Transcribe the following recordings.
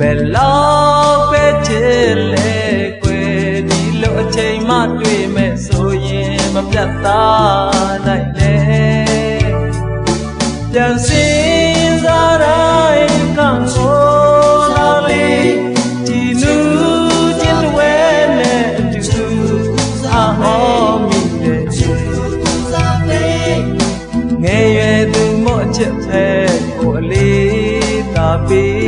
Belau pechele kwe ni lo chei matui me soye mapyata naile. Jansin zarai kangonali tinu tilwele tu ahomile. Ngeye tu mochepe oli tabile.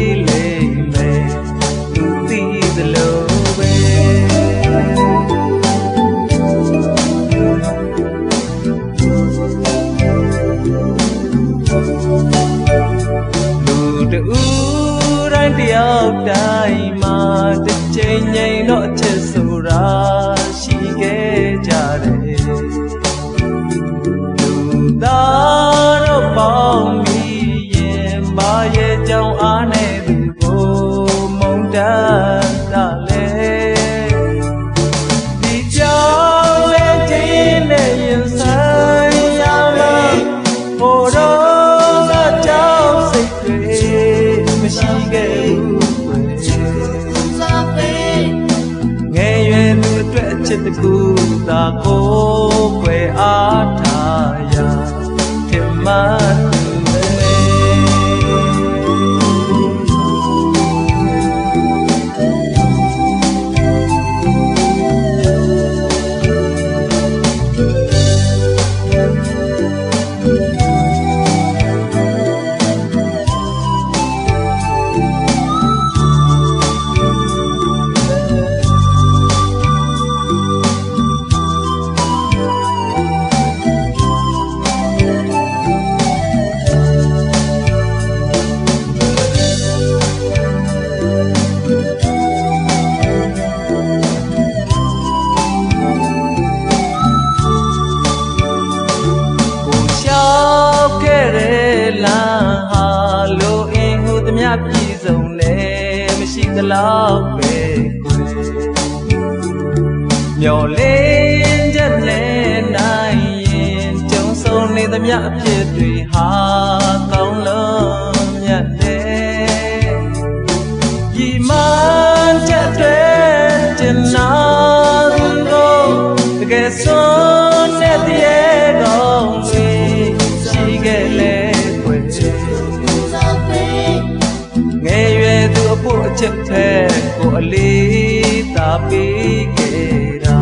Alita bigera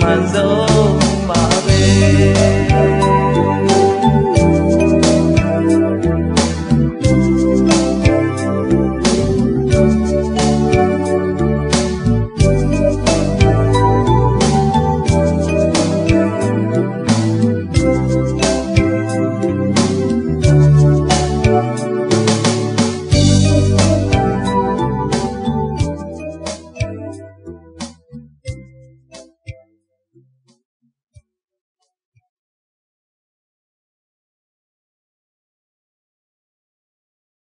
manzo.